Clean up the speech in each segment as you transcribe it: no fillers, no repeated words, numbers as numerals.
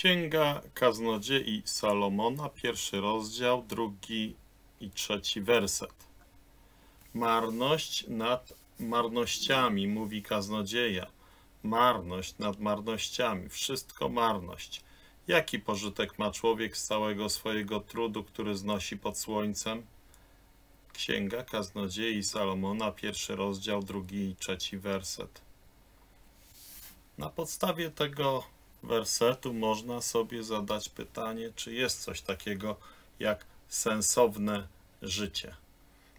Księga Kaznodziei Salomona, 1 rozdział, 2 i 3 werset. Marność nad marnościami, mówi kaznodzieja. Marność nad marnościami, wszystko marność. Jaki pożytek ma człowiek z całego swojego trudu, który znosi pod słońcem? Księga Kaznodziei Salomona, 1 rozdział, 2 i 3 werset. Na podstawie tego wersetu można sobie zadać pytanie, czy jest coś takiego jak sensowne życie.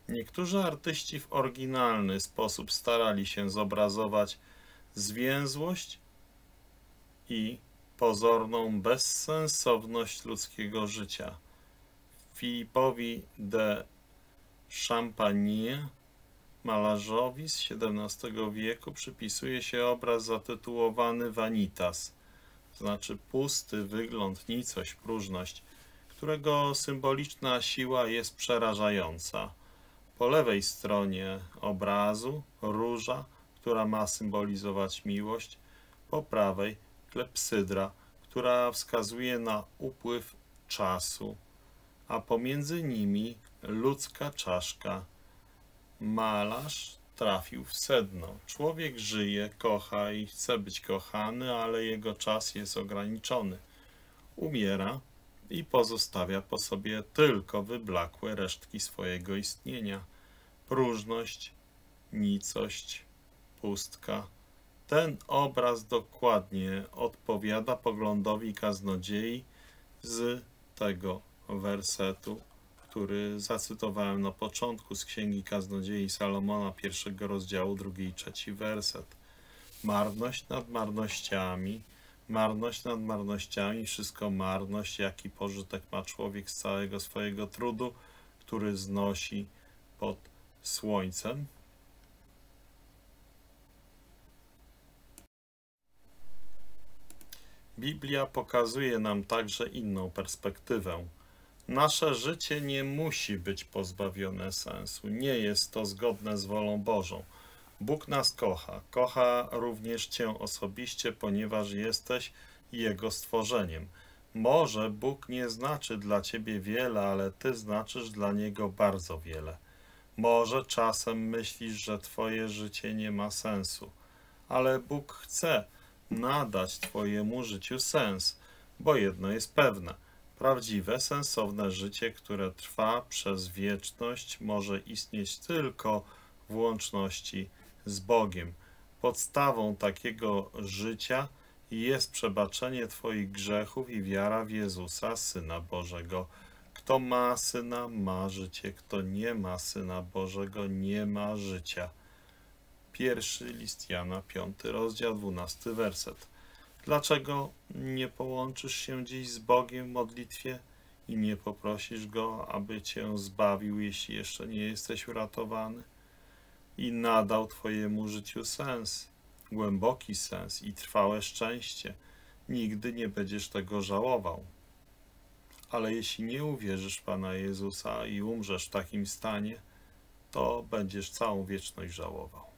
Niektórzy artyści w oryginalny sposób starali się zobrazować zwięzłość i pozorną bezsensowność ludzkiego życia. Filipowi de Champagne, malarzowi z XVII wieku, przypisuje się obraz zatytułowany Vanitas, znaczy pusty wygląd, nicość, próżność, którego symboliczna siła jest przerażająca. Po lewej stronie obrazu róża, która ma symbolizować miłość, po prawej klepsydra, która wskazuje na upływ czasu, a pomiędzy nimi ludzka czaszka. Malarz trafił w sedno. Człowiek żyje, kocha i chce być kochany, ale jego czas jest ograniczony. Umiera i pozostawia po sobie tylko wyblakłe resztki swojego istnienia. Próżność, nicość, pustka. Ten obraz dokładnie odpowiada poglądowi kaznodziei z tego wersetu, który zacytowałem na początku z Księgi Kaznodziei Salomona, 1 rozdziału, 2 i 3 werset. Marność nad marnościami, marność nad marnościami, wszystko marność, jaki pożytek ma człowiek z całego swojego trudu, który znosi pod słońcem. Biblia pokazuje nam także inną perspektywę. Nasze życie nie musi być pozbawione sensu. Nie jest to zgodne z wolą Bożą. Bóg nas kocha. Kocha również Cię osobiście, ponieważ jesteś Jego stworzeniem. Może Bóg nie znaczy dla Ciebie wiele, ale Ty znaczysz dla Niego bardzo wiele. Może czasem myślisz, że Twoje życie nie ma sensu, ale Bóg chce nadać Twojemu życiu sens, bo jedno jest pewne. Prawdziwe, sensowne życie, które trwa przez wieczność, może istnieć tylko w łączności z Bogiem. Podstawą takiego życia jest przebaczenie Twoich grzechów i wiara w Jezusa, Syna Bożego. Kto ma Syna, ma życie. Kto nie ma Syna Bożego, nie ma życia. 1 list Jana, 5 rozdział, 12 werset. Dlaczego nie połączysz się dziś z Bogiem w modlitwie i nie poprosisz Go, aby Cię zbawił, jeśli jeszcze nie jesteś uratowany, i nadał Twojemu życiu sens, głęboki sens i trwałe szczęście? Nigdy nie będziesz tego żałował. Ale jeśli nie uwierzysz w Pana Jezusa i umrzesz w takim stanie, to będziesz całą wieczność żałował.